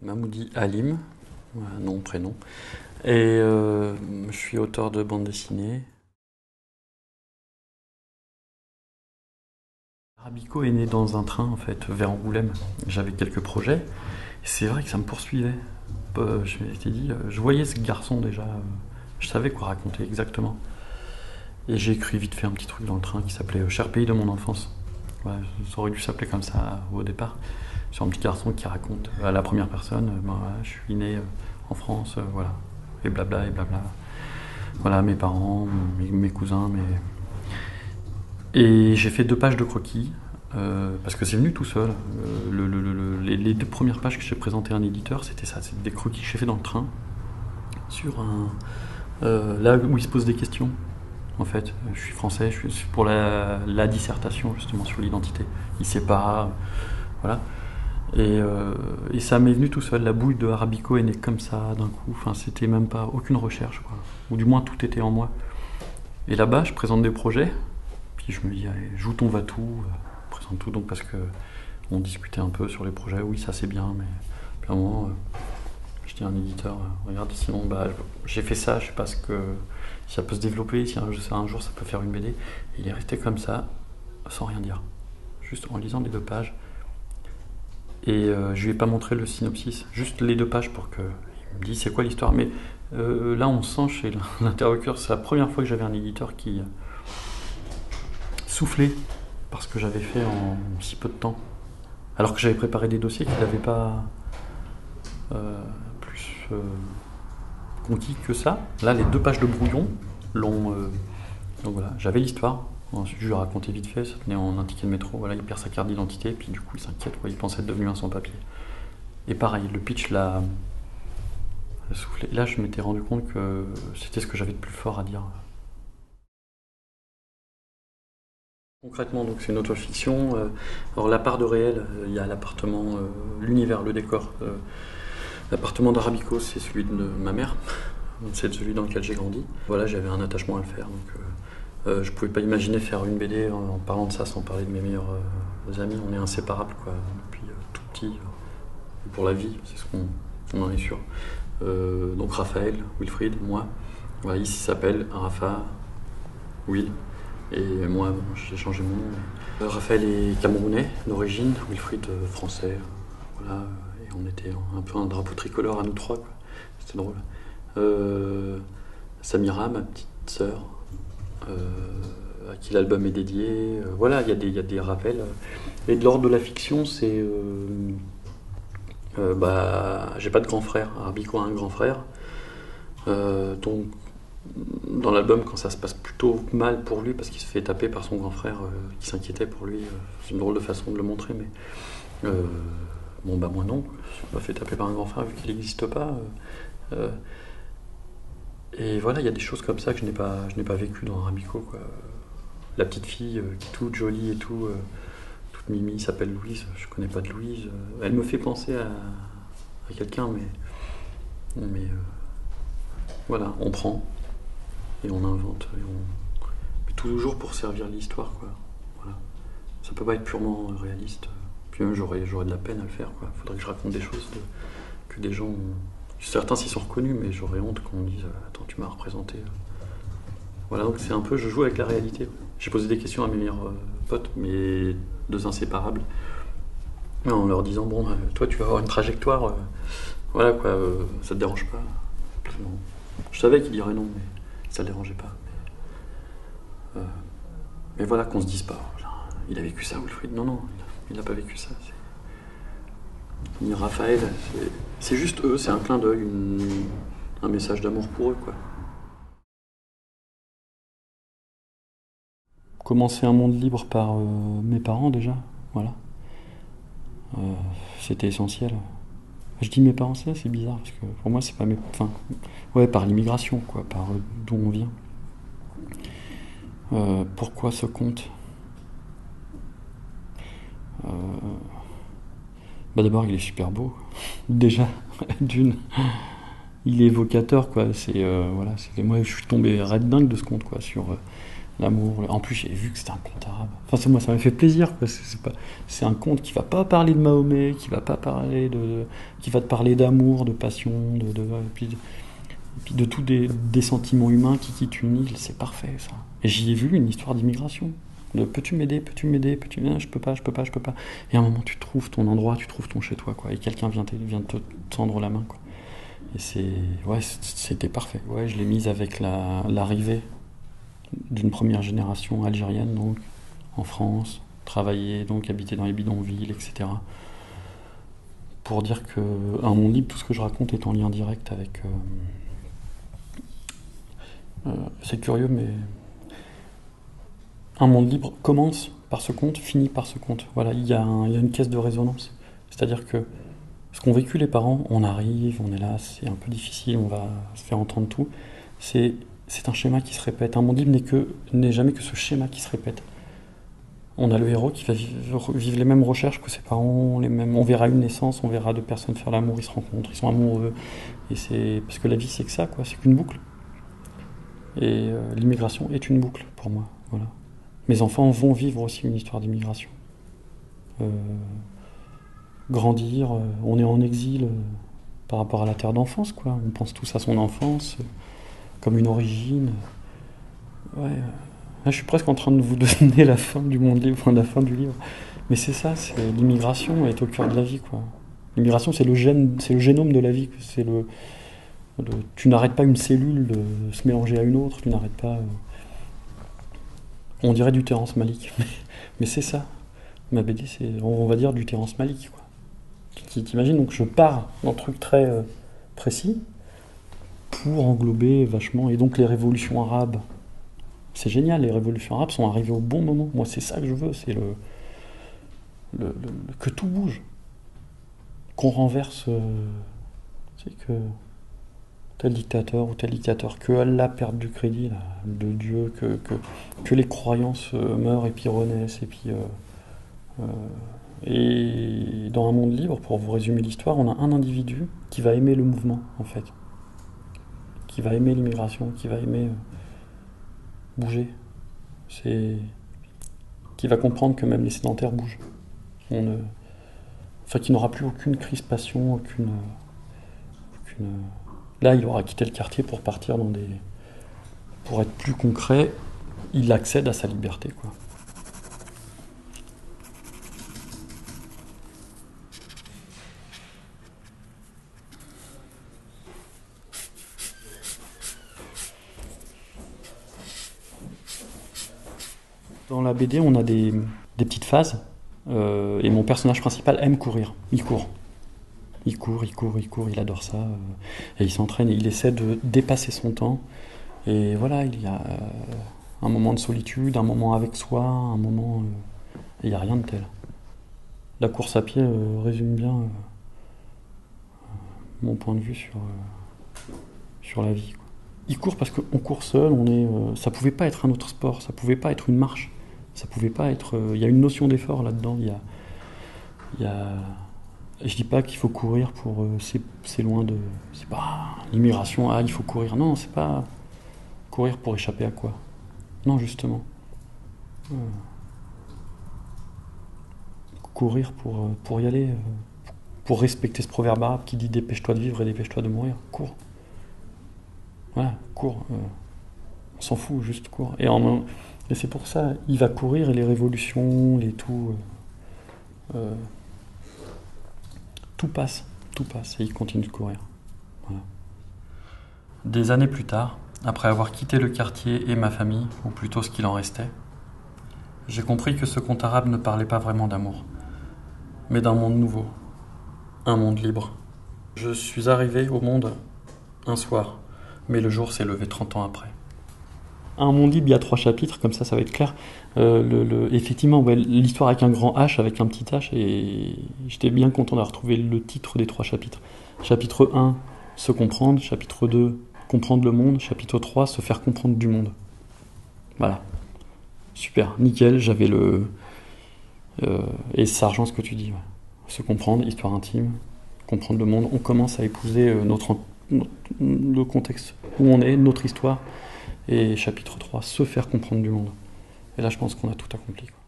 Mahmoudi Halim, nom, prénom. Et je suis auteur de bande dessinée. Rabico est né dans un train, en fait, vers Angoulême. J'avais quelques projets. C'est vrai que ça me poursuivait. Je m'étais dit, je voyais ce garçon déjà. Je savais quoi raconter exactement. Et j'ai écrit vite fait un petit truc dans le train qui s'appelait « Cher pays de mon enfance ». Ouais, ça aurait dû s'appeler comme ça au départ. Sur un petit garçon qui raconte à la première personne, ben, « Je suis né en France, voilà. » Et blabla, et blabla. Voilà, mes parents, mes cousins, mes... Et j'ai fait 2 pages de croquis, parce que c'est venu tout seul. Les 2 premières pages que j'ai présentées à un éditeur, c'était ça. C'était des croquis que j'ai fait dans le train, sur un... là où il se pose des questions. En fait, je suis français, je suis pour la dissertation justement sur l'identité. Il ne sait pas, voilà. Et ça m'est venu tout seul. La bouille de Arabico est née comme ça d'un coup. Enfin, c'était même pas aucune recherche, quoi. Ou du moins tout était en moi. Et là-bas, je présente des projets. Puis je me dis, allez, joue ton va-tout, présente tout. Donc parce que on discutait un peu sur les projets. Oui, ça c'est bien, mais puis à un moment, je dis à un éditeur, regarde, sinon, bah, j'ai fait ça. Je sais pas ce que. Si ça peut se développer, si un jour ça peut faire une BD. Et il est resté comme ça, sans rien dire, juste en lisant les 2 pages. Et je lui ai pas montré le synopsis, juste les 2 pages pour qu'il me dise c'est quoi l'histoire. Mais là on sent chez l'interlocuteur, c'est la première fois que j'avais un éditeur qui soufflait parce que j'avais fait en si peu de temps. Alors que j'avais préparé des dossiers qu'il n'avait pas plus... conquis que ça. Là, les 2 pages de brouillon l'ont... Donc voilà, j'avais l'histoire. Ensuite, je lui ai raconté vite fait, ça tenait en un ticket de métro. Voilà, il perd sa carte d'identité, puis du coup, il s'inquiète, il pense être devenu un sans-papier. Et pareil, le pitch l'a soufflé. Là, je m'étais rendu compte que c'était ce que j'avais de plus fort à dire. Concrètement, donc c'est une autofiction. Alors, la part de réel, il y a l'appartement, l'univers, le décor... L'appartement d'Arabico, c'est celui de ma mère, c'est celui dans lequel j'ai grandi. Voilà, j'avais un attachement à le faire, donc je pouvais pas imaginer faire une BD en parlant de ça sans parler de mes meilleurs amis. On est inséparables, quoi, depuis tout petit, pour la vie, c'est ce qu'on en est sûr. Donc Raphaël, Wilfried, moi, voilà, ici s'appelle Rafa, Will, et moi, bon, j'ai changé mon nom. Mais... Raphaël est camerounais d'origine, Wilfried français, voilà. Et on était un peu un drapeau tricolore à nous 3, quoi. C'était drôle. Samira, ma petite sœur, à qui l'album est dédié. Voilà, il y a des rappels. Et de l'ordre de la fiction, c'est... bah, j'ai pas de grand frère. Arabico a un grand frère. Donc, dans l'album, quand ça se passe plutôt mal pour lui, parce qu'il se fait taper par son grand frère, qui s'inquiétait pour lui, c'est une drôle de façon de le montrer, mais... bon, bah, moi non, je me suis pas fait taper par un grand frère vu qu'il n'existe pas. Et voilà, il y a des choses comme ça que je n'ai pas vécues dans Rabico, quoi. La petite fille qui est toute jolie et tout, toute mimi, s'appelle Louise, je connais pas de Louise. Elle me fait penser à quelqu'un, mais voilà, on prend et on invente. Mais toujours pour servir l'histoire, quoi. Voilà. Ça peut pas être purement réaliste. J'aurais de la peine à le faire, quoi. Faudrait que je raconte des choses que des gens... Certains s'y sont reconnus, mais j'aurais honte qu'on me dise « Attends, tu m'as représenté. » Voilà, donc c'est un peu... Je joue avec la réalité. J'ai posé des questions à mes meilleurs potes, mes 2 inséparables, en leur disant « Bon, toi, tu vas avoir une trajectoire. Voilà, quoi. Ça te dérange pas. » Je savais qu'ils diraient non, mais ça le dérangeait pas. Mais voilà, qu'on se dise pas. « Il a vécu ça, Wilfried. » Non, non. Il n'a pas vécu ça. Ni Raphaël, c'est juste eux, c'est un clin d'œil, un message d'amour pour eux, quoi. Commencer un monde libre par mes parents déjà, voilà. C'était essentiel. Je dis mes parents, c'est bizarre parce que pour moi c'est pas mes, enfin, ouais, par l'immigration, quoi, par d'où on vient. Pourquoi ce compte? Bah d'abord il est super beau déjà d'une, il est évocateur, quoi. C'est voilà, moi je suis tombé red dingue de ce conte, quoi, sur l'amour. En plus, j'ai vu que c'était un conte arabe. Enfin, moi, ça m'a fait plaisir, parce que c'est un conte qui va pas parler de Mahomet, qui va pas parler de, qui va te parler d'amour, de passion, et puis de tous des sentiments humains qui quittent une île. C'est parfait, ça. Et j'y ai vu une histoire d'immigration. De peux-tu m'aider, peux-tu m'aider, peux-tu m'aider, je peux pas. Et à un moment, tu trouves ton endroit, tu trouves ton chez-toi, quoi. Et quelqu'un vient te tendre la main, quoi. Et c'est... Ouais, c'était parfait. Ouais, je l'ai mise avec l'arrivée d'une première génération algérienne, donc, en France, travailler, donc, habiter dans les bidonvilles, etc. Pour dire que, à mon livre, tout ce que je raconte est en lien direct avec... c'est curieux, mais... Un monde libre commence par ce conte, finit par ce conte. Voilà, il y a une caisse de résonance. C'est-à-dire que ce qu'ont vécu les parents, on arrive, on est là, c'est un peu difficile, on va se faire entendre tout. C'est un schéma qui se répète. Un monde libre n'est jamais que ce schéma qui se répète. On a le héros qui va vivre les mêmes recherches que ses parents, les mêmes. On verra une naissance, on verra deux personnes faire l'amour, ils se rencontrent, ils sont amoureux. Et c'est parce que la vie, c'est que ça, quoi. C'est qu'une boucle. Et l'immigration est une boucle pour moi. Voilà. Mes enfants vont vivre aussi une histoire d'immigration. Grandir, on est en exil par rapport à la terre d'enfance, quoi. On pense tous à son enfance comme une origine. Ouais. Là, je suis presque en train de vous donner la fin du monde libre, enfin, la fin du livre. Mais c'est ça, l'immigration est au cœur de la vie, quoi. L'immigration, c'est le génome de la vie. C'est tu n'arrêtes pas une cellule de se mélanger à une autre, tu n'arrêtes pas... On dirait du Terrence Malick, mais c'est ça. Ma BD, c'est, on va dire, du Terrence Malick, quoi. T'imagines, donc je pars d'un truc très précis pour englober vachement. Et donc les révolutions arabes, c'est génial, les révolutions arabes sont arrivées au bon moment. Moi, c'est ça que je veux, c'est que tout bouge, qu'on renverse, c'est que tel dictateur ou tel dictateur, que Allah perde du crédit là, de Dieu, que les croyances meurent et puis renaissent. Et puis, et dans un monde libre, pour vous résumer l'histoire, on a un individu qui va aimer le mouvement, en fait, qui va aimer l'immigration, qui va aimer bouger, qui va comprendre que même les sédentaires bougent. Enfin, qui n'aura plus aucune crispation, Là, il aura quitté le quartier pour partir dans des... Pour être plus concret, il accède à sa liberté, quoi. Dans la BD, on a des petites phases, et mon personnage principal aime courir. Il court. Il court, il adore ça, et il s'entraîne, et il essaie de dépasser son temps. Et voilà, il y a un moment de solitude, un moment avec soi, un moment... Il n'y a rien de tel. La course à pied résume bien mon point de vue sur la vie, quoi. Il court parce qu'on court seul, ça ne pouvait pas être un autre sport, ça ne pouvait pas être une marche, ça pouvait pas être... Il y a une notion d'effort là-dedans, Je dis pas qu'il faut courir pour... c'est loin de... C'est pas l'immigration, il faut courir. Non, c'est pas courir pour échapper à quoi. Non, justement. Courir pour y aller, pour respecter ce proverbe arabe qui dit « dépêche-toi de vivre et dépêche-toi de mourir ». Cours. Voilà, cours. On s'en fout, juste cours. Et c'est pour ça, il va courir, et les révolutions, les tout... Tout passe, et il continue de courir. Voilà. Des années plus tard, après avoir quitté le quartier et ma famille, ou plutôt ce qu'il en restait, j'ai compris que ce conte arabe ne parlait pas vraiment d'amour, mais d'un monde nouveau, un monde libre. Je suis arrivé au monde un soir, mais le jour s'est levé 30 ans après. Un monde libre, il y a 3 chapitres, comme ça va être clair. Effectivement, ouais, l'histoire avec un grand H, avec un petit H, et j'étais bien content d'avoir trouvé le titre des 3 chapitres. Chapitre 1, se comprendre. Chapitre 2, comprendre le monde. Chapitre 3, se faire comprendre du monde. Voilà. Super, nickel, j'avais le... et ça rejoint ce que tu dis. Ouais. Se comprendre, histoire intime, comprendre le monde. On commence à épouser le contexte où on est, notre histoire. Et chapitre 3, se faire comprendre du monde. Et là, je pense qu'on a tout accompli, quoi.